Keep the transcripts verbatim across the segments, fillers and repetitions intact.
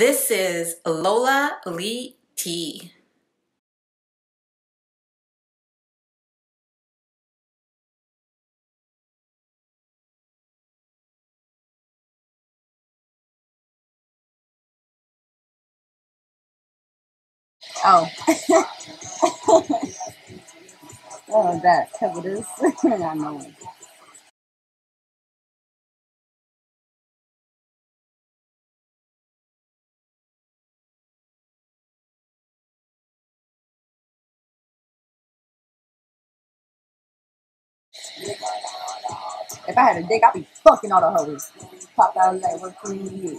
This is Lola Lee Tea. Oh. Oh, that cover this. I know it. If I had a dick, I'd be fucking all the hoes. Popped out of that work for years.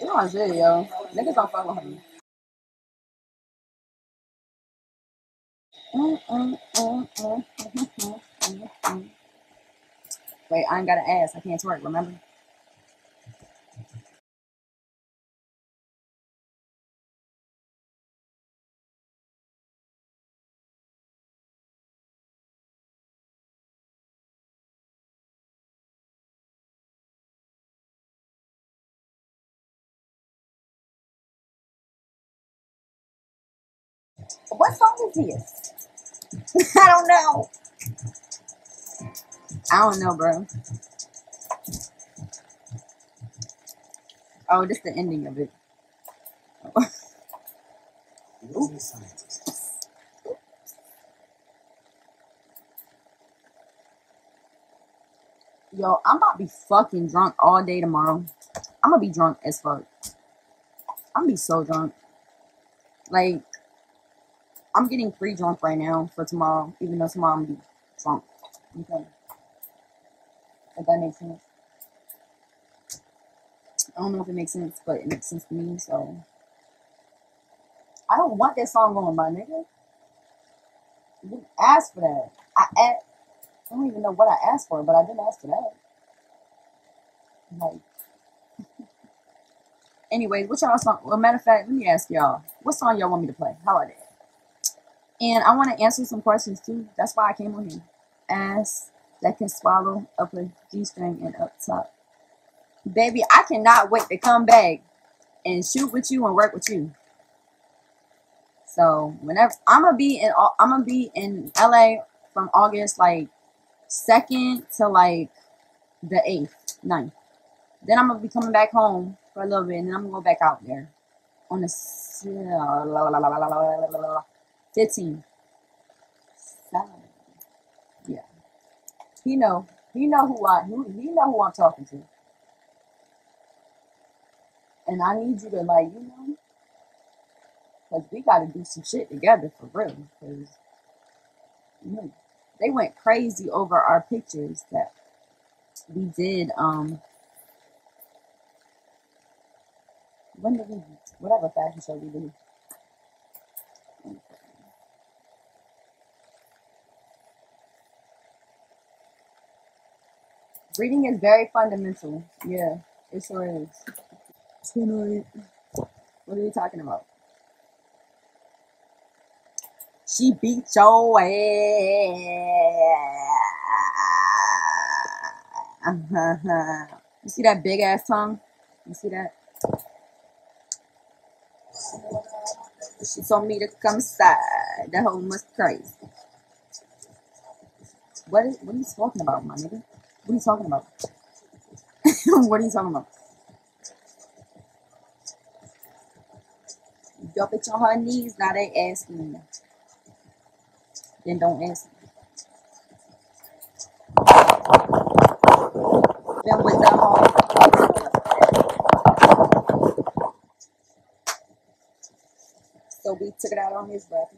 You know what I'm saying, yo? Niggas don't fuck with him. Wait, I ain't got an ass. I can't twerk, remember? What song is this? I don't know. I don't know, bro. Oh, this is the ending of it. Oh. Oops. Oops. Yo, I'm about to be fucking drunk all day tomorrow. I'm gonna be drunk as fuck. I'm gonna be so drunk. Like, I'm getting free drunk right now for tomorrow, even though tomorrow I'm gonna be drunk. Okay. If that makes sense. I don't know if it makes sense, but it makes sense to me, so. I don't want that song going, my nigga. You didn't ask for that. I asked, I don't even know what I asked for, but I didn't ask for that. Like. Anyways, what y'all song? Well, matter of fact, let me ask y'all. What song y'all want me to play? How about that? And I want to answer some questions too. That's why I came on here. Ass that can swallow up a G-string and up top. Baby, I cannot wait to come back and shoot with you and work with you. So whenever I'm gonna be in, I'm gonna be in L A from August like second to like the eighth, ninth. Then I'm gonna be coming back home for a little bit, and then I'm gonna go back out there on the. fifteen. Seven. Yeah. He know. He know who I who he know who I'm talking to. And I need you to, like, you know, because we gotta do some shit together for real. Because you know, they went crazy over our pictures that we did um when did we whatever fashion show we did. Reading is very fundamental. Yeah, it sure is. What are you talking about? She beat your ass. You see that big ass tongue? You see that? She told me to come inside. That whole must be crazy. What is? What are you talking about, my nigga? What are you talking about? What are you talking about? Your bitch on her knees, now they asking me. Then don't ask me. Then with the whole. So we took it out on his brother.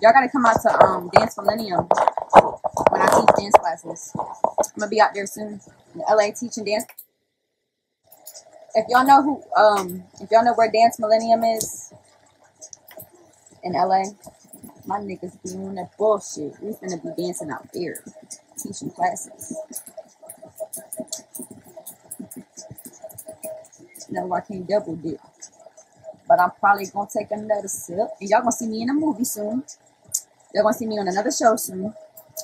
Y'all gotta come out to um Dance Millennium when I teach dance classes. I'm gonna be out there soon in L A teaching dance. If y'all know who um if y'all know where Dance Millennium is, in L A, my niggas be doing that bullshit. We finna be dancing out there, teaching classes. No, I can't double dip. But I'm probably gonna take another sip. And y'all gonna see me in a movie soon. They're gonna see me on another show soon.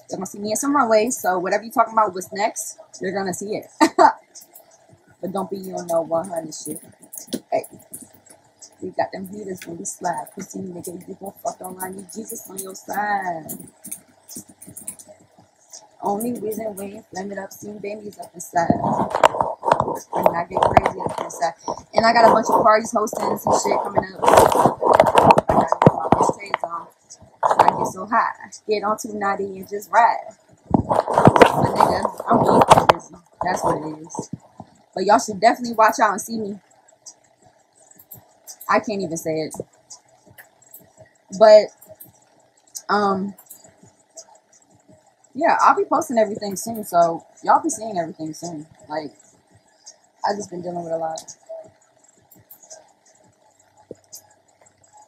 They're gonna see me in some runways. So whatever you're talking about was next, you're gonna see it. But don't be on no one hundred shit. Hey, we got them heaters when we slide. Pussy nigga, you gonna fuck online. You Jesus on your side. Only reason we ain't flamed it up, seeing babies up inside. And I get crazy up inside. And I got a bunch of parties, hostings, and shit coming up. I gotta get my best shades on. I get so high. Get on too naughty and just ride. But nigga, I'm being busy. That's what it is. But y'all should definitely watch out and see me. I can't even say it. But, um, yeah, I'll be posting everything soon. So y'all be seeing everything soon. Like, I've just been dealing with a lot.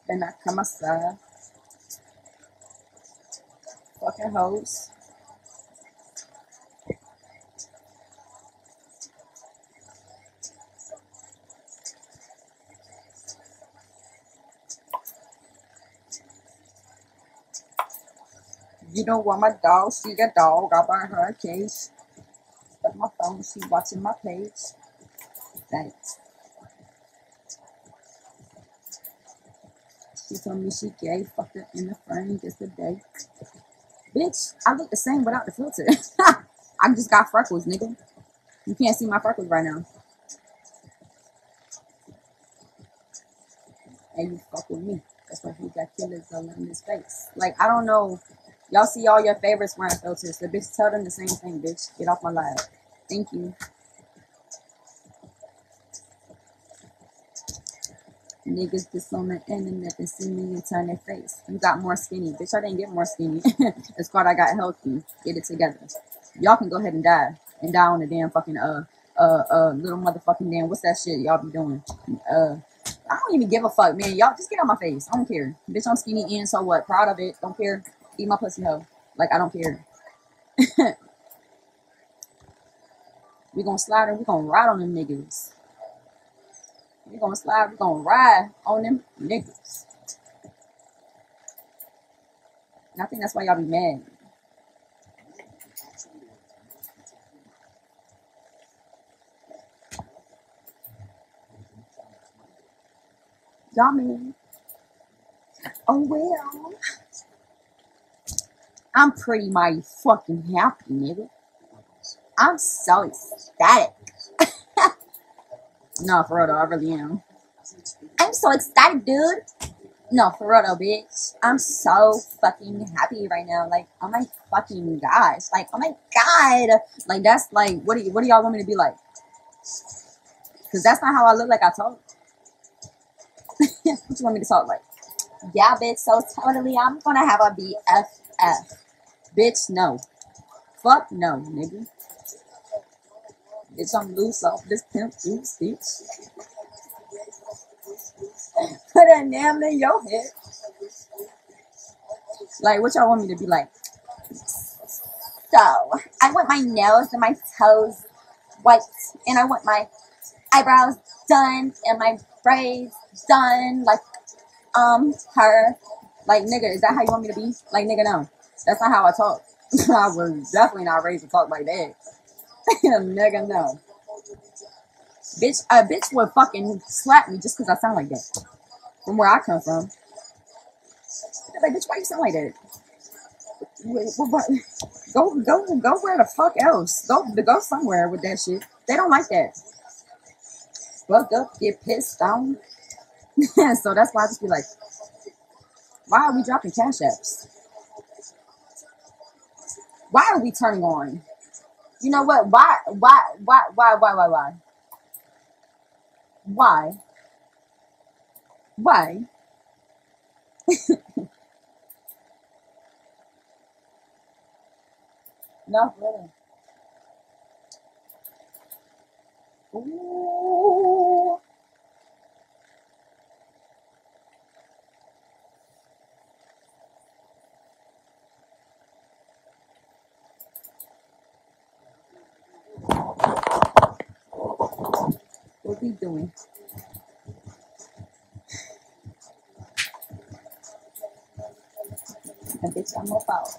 Then I come outside. Fucking hoes. You don't want my dog, she got dog, I buy her a case. But my phone, she watching my page. Thanks. She told me she gay, fucked her in the frame just a day. Bitch, I look the same without the filter. I just got freckles, nigga. You can't see my freckles right now. And you fuck with me. That's why he got killers all in his face. Like, I don't know. Y'all see all your favorites wearing filters. The bitch tell them the same thing, bitch. Get off my live. Thank you. Niggas just on the internet and see me and turn their face. You got more skinny. Bitch, I didn't get more skinny. It's called I got healthy. Get it together. Y'all can go ahead and die. And die on the damn fucking, uh, uh, uh, little motherfucking damn, what's that shit y'all be doing? Uh, I don't even give a fuck, man. Y'all just get out my face. I don't care. Bitch, I'm skinny and so what? Proud of it. Don't care. Eat my pussy, hoe. Like, I don't care. We gonna slide and we gonna ride on them niggas. We gonna slide, we gonna ride on them niggas. And I think that's why y'all be mad. Y'all mean, oh well. I'm pretty mighty fucking happy, nigga. I'm so ecstatic. No, for real though, I really am. I'm so ecstatic, dude. No, for real though, bitch. I'm so fucking happy right now. Like, oh my fucking gosh. Like, oh my god. Like, that's like, what do you, what do y'all want me to be like? Because that's not how I look like I talk. What you want me to talk like? Yeah, bitch, so totally I'm gonna have a B F F. Bitch, no. Fuck no, nigga. Bitch, I'm loose off this pimp juice, bitch. Put a nail in your head. Like, what y'all want me to be like? So, I want my nails and my toes white. And I want my eyebrows done and my braids done. Like, um, her. Like, nigga, is that how you want me to be? Like, nigga, no. That's not how I talk. I was definitely not raised to talk like that. Nigga, no. Bitch, a bitch would fucking slap me just because I sound like that. From where I come from. Like, bitch, why you sound like that? Wait, what, what? Go, go, go where the fuck else? Go, go somewhere with that shit. They don't like that. Fuck up, get pissed on. So that's why I just be like, why are we dropping cash apps? Why are we turning on? You know what? Why, why, why, why, why, why, why? Why? Why? Not really. Ooh. What we doing? A bitch, I'm up out.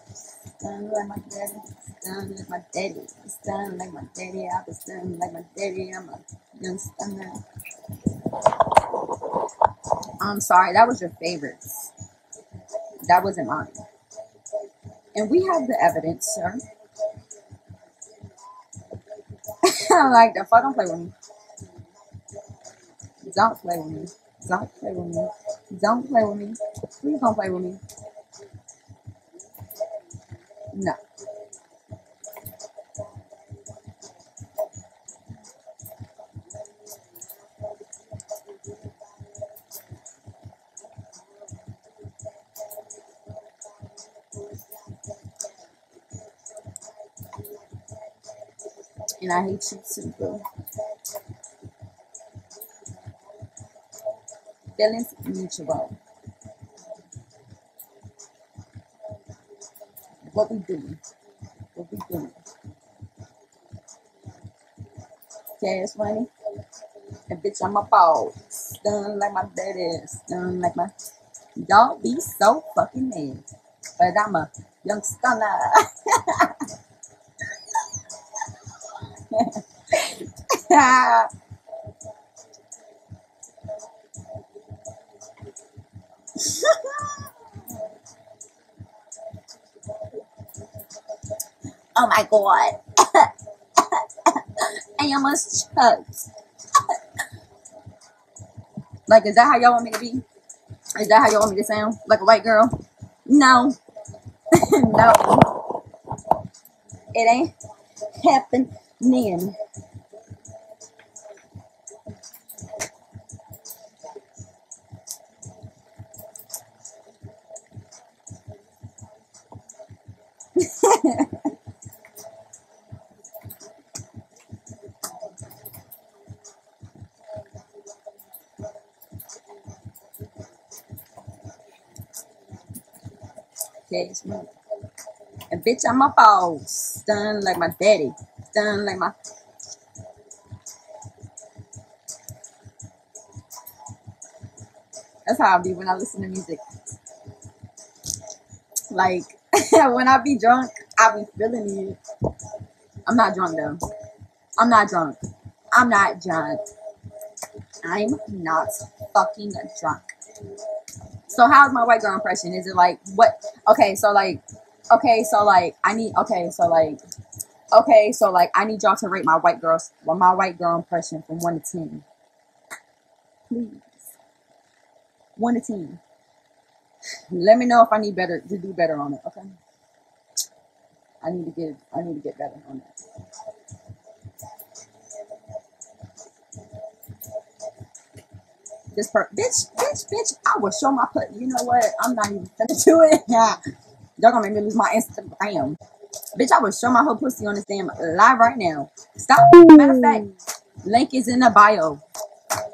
Done like my daddy. Done like my daddy. Done like my daddy. I was done like my daddy. I'm a young stunner. I'm sorry, that was your favorites. That wasn't mine. And we have the evidence, sir. I'm like, the fuck, don't play with me. Don't play with me. Don't play with me. Don't play with me. Please don't play with me. No. And I hate you too, bro. Feelings mutual. What we doing? What we doing? Cash money? And bitch, I'm a ball. Done like my daddy. Done like my. Y'all be so fucking mad. But I'm a young stunner. Oh my god. I almost choked. Like, is that how y'all want me to be? Is that how y'all want me to sound? Like a white girl? No. No. It ain't happening. And bitch, I'm a ball. Done like my daddy. Done like my. That's how I be when I listen to music. Like, when I be drunk, I be feeling it. I'm not drunk though. I'm not drunk. I'm not drunk. I'm not fucking drunk. So how's my white girl impression? Is it like what? Okay, so like, okay, so like I need. Okay, so like, okay, so like I need y'all to rate my white girls, well, my white girl impression from one to ten, please. One to ten. Let me know if I need better to do better on it. Okay, I need to get. I need to get better on that. This part, bitch, bitch, bitch, I will show my put. You know what? I'm not even gonna do it. Y'all gonna make me lose my Instagram. Bitch, I will show my whole pussy on this damn live right now. Stop. Matter of fact, link is in the bio.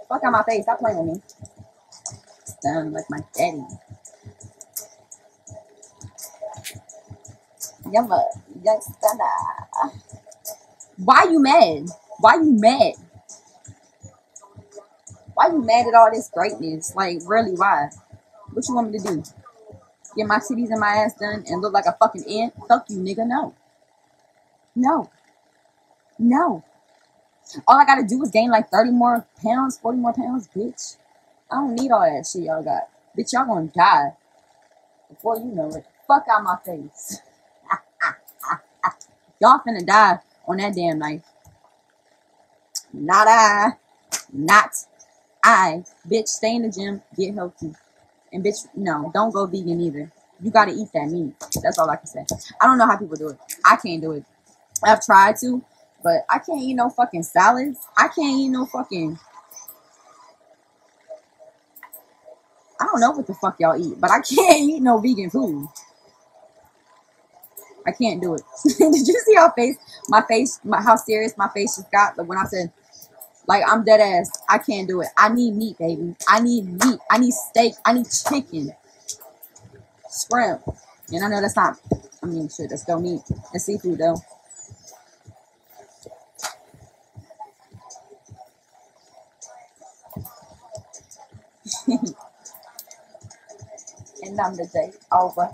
Fuck out my face. Stop playing with me. Sound like my daddy. Yumma, young stunner. Why you mad? Why you mad? Why you mad at all this greatness? Like, really, why? What you want me to do? Get my titties and my ass done and look like a fucking ant? Fuck you, nigga. No. No. No. All I gotta do is gain like thirty more pounds, forty more pounds, bitch. I don't need all that shit y'all got. Bitch, y'all gonna die before you know it. Fuck out my face. Y'all finna die on that damn knife. Not I. Not I, bitch, stay in the gym, get healthy. And bitch, no, don't go vegan either. You gotta eat that meat. That's all I can say. I don't know how people do it. I can't do it. I've tried to, but I can't eat no fucking salads. I can't eat no fucking... I don't know what the fuck y'all eat, but I can't eat no vegan food. I can't do it. Did you see how face, my face, my, how serious my face just got when I said... Like, I'm dead ass. I can't do it. I need meat, baby. I need meat. I need steak. I need chicken. Shrimp. And I know that's not, I mean, shit, that's still meat. That's seafood, though. And I'm the day over.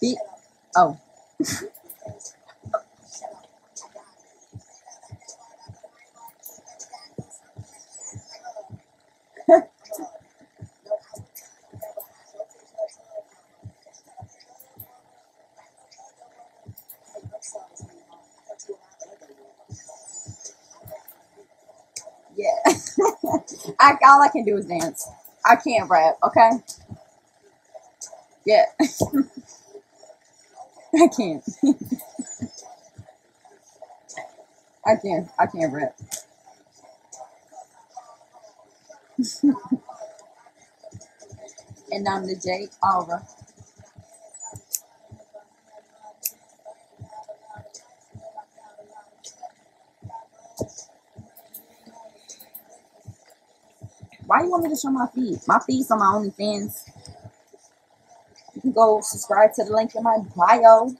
Be oh. Yeah, I, all I can do is dance. I can't rap, okay? Yeah, I can't. I can't. I can't rap. And I'm the J. Alva. Why you want me to show my feed? My feed's on my OnlyFans. You can go subscribe to the link in my bio.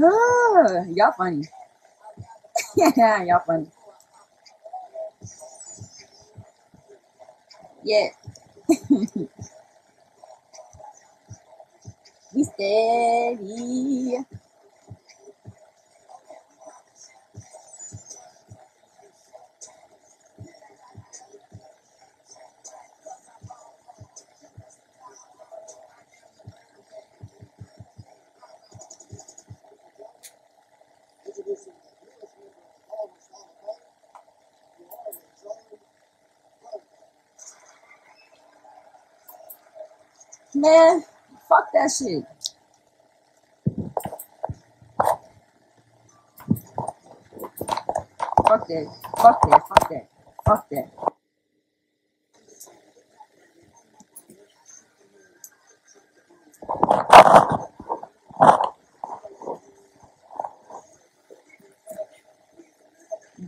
Ah, y'all funny. Yeah, y'all funny. Yeah. We steady. Man, fuck that shit. Fuck that. Fuck that. Fuck that. Fuck that.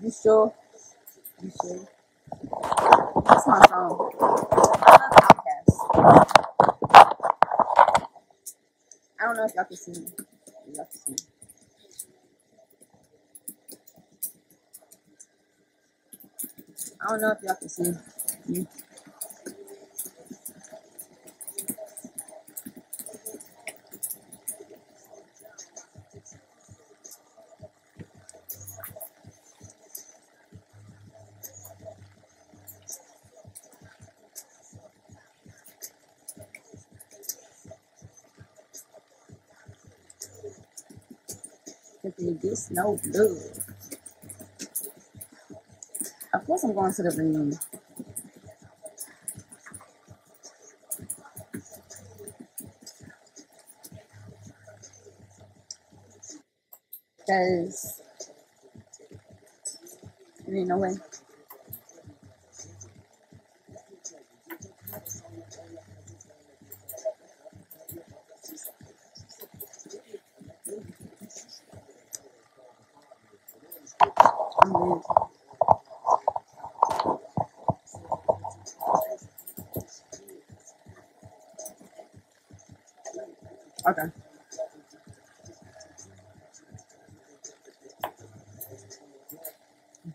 You sure? You sure? That's my song. I love podcasts. I don't know if y'all can see me. Y'all can see me. I don't know if y'all can see me. It gets no blood. Of course I'm going to the reunion. Because there ain't no way. Okay.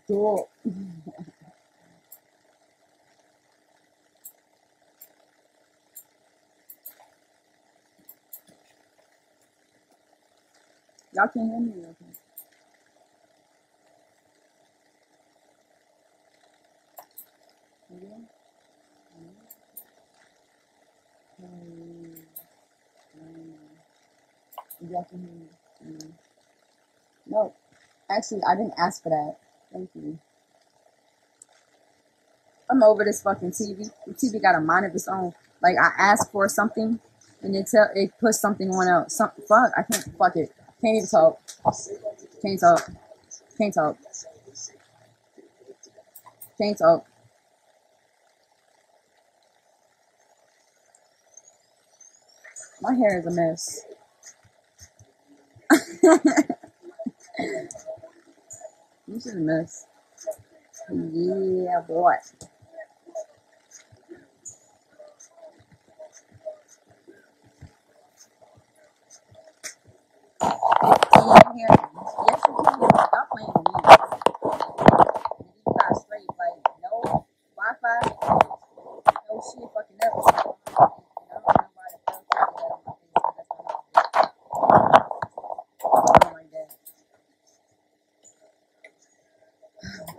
Cool. Y'all can hear me, okay? No, actually, I didn't ask for that. Thank you. I'm over this fucking T V. The T V got a mind of its own. Like, I asked for something, and it tell it puts something on out. Some fuck. I can't. Fuck it. Can't even talk. Can't talk. Can't talk. Can't talk. My hair is a mess. This is a mess. Yeah, boy.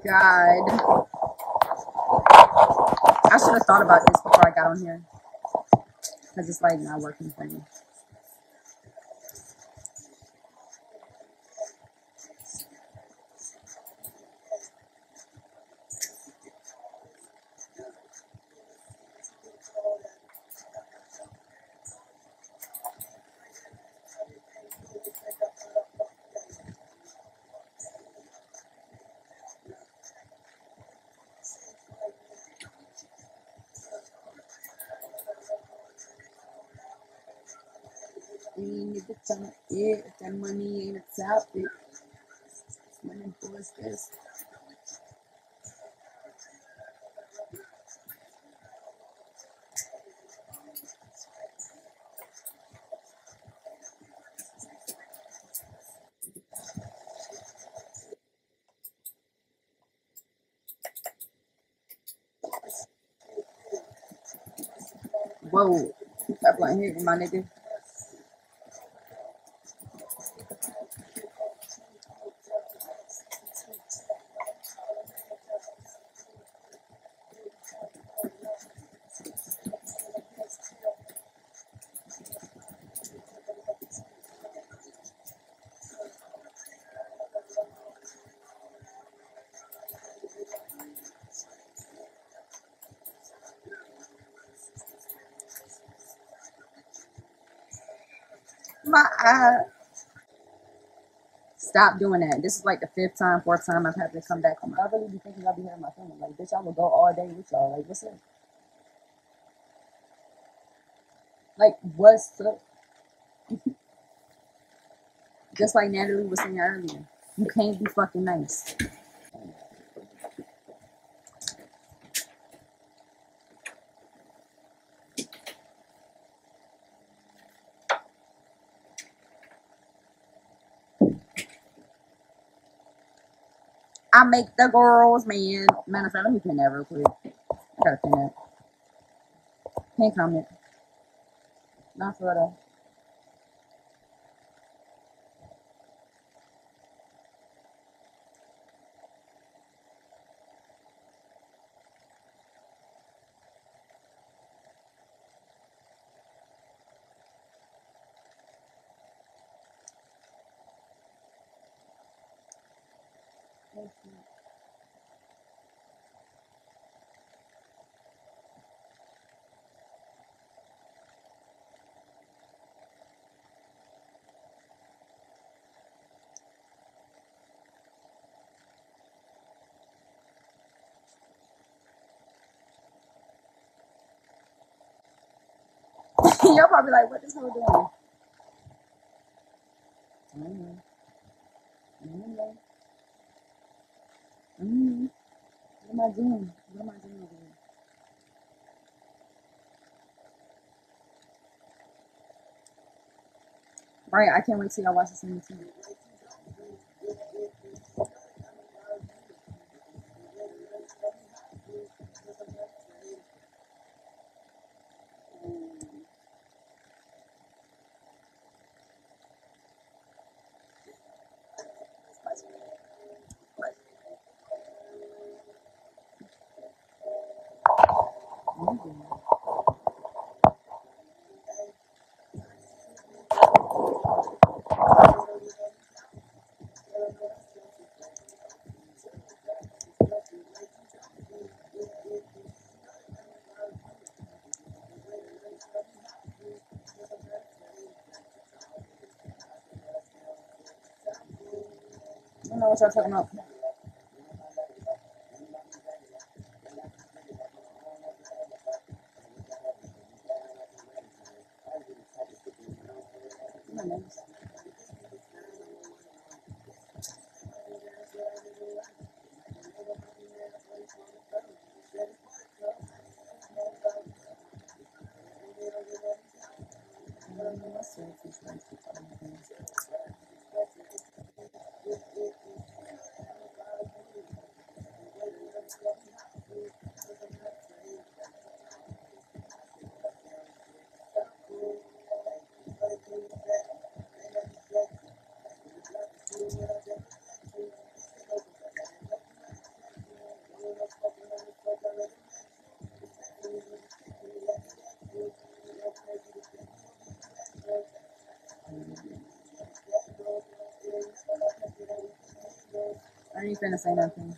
God. I should have thought about this before I got on here. Because it's like not working for me. It, that money ain't a topic. Money was this. Whoa, that blunt hit my nigga. Uh, stop doing that. This is like the fifth time, fourth time I've had to come back home. I really be thinking I'll be hearing my family. Like, bitch, I will go all day with y'all. Like, what's up? Like, what's up? Just like Natalie was saying earlier, you can't be fucking nice. I make the girls, man. Matter of fact, let me pin that real quick. I gotta pin that. Pin comment. Not for that. Y'all probably like, what this whole doing? Mm-hmm. Mm-hmm. Mm-hmm. What am I doing? What am I doing over here? Right, I can't wait till y'all watch this on YouTube. I don't know what y'all talking about. Are you gonna say nothing?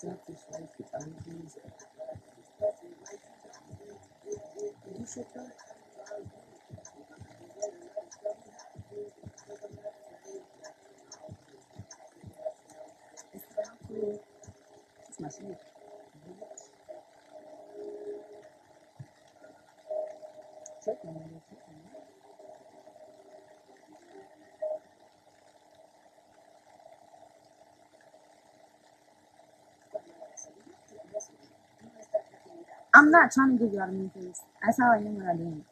Selfish life is unreasonable. You should go. It's not cool. It's my shit. Check my money. Check my money. I'm not trying to give y'all the new things. That's how I am when I dance.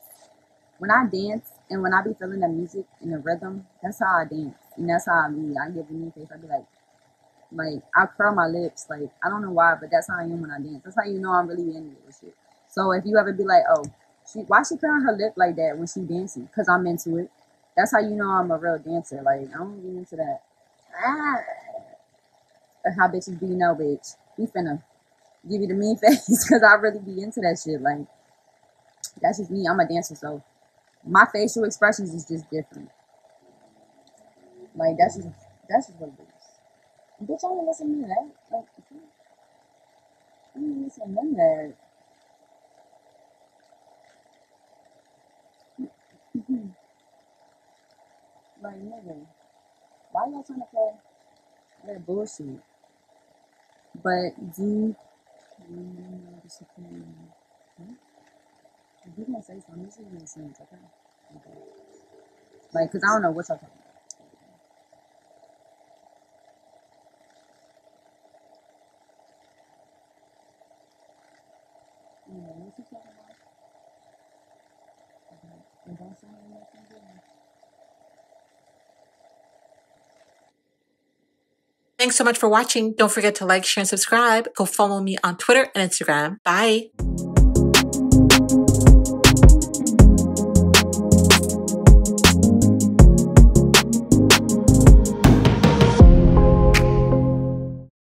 When I dance and when I be feeling the music and the rhythm, that's how I dance. And that's how I be. I give the new face. I be like, like, I curl my lips. Like, I don't know why, but that's how I am when I dance. That's how you know I'm really into this shit. So if you ever be like, oh, she, why she curling her lip like that when she dancing? Because I'm into it. That's how you know I'm a real dancer. Like, I don't get into that. Ah. How bitches do you know, bitch? We finna give you the mean face because I really be into that shit. Like, that's just me. I'm a dancer, so my facial expressions is just different. Like, that's just that's just what it is. Bitch, I ain't listening to that. Like, I ain't listening to that. Like, nigga, why y'all trying to play that bullshit? But do. If you're gonna say something, this is gonna make sense, okay? Okay. Like, cause I don't know what y'all talking about. You know what you talking about? Okay. And don't sound like nothing good. Thanks so much for watching. Don't forget to like, share, and subscribe. Go follow me on Twitter and Instagram. Bye.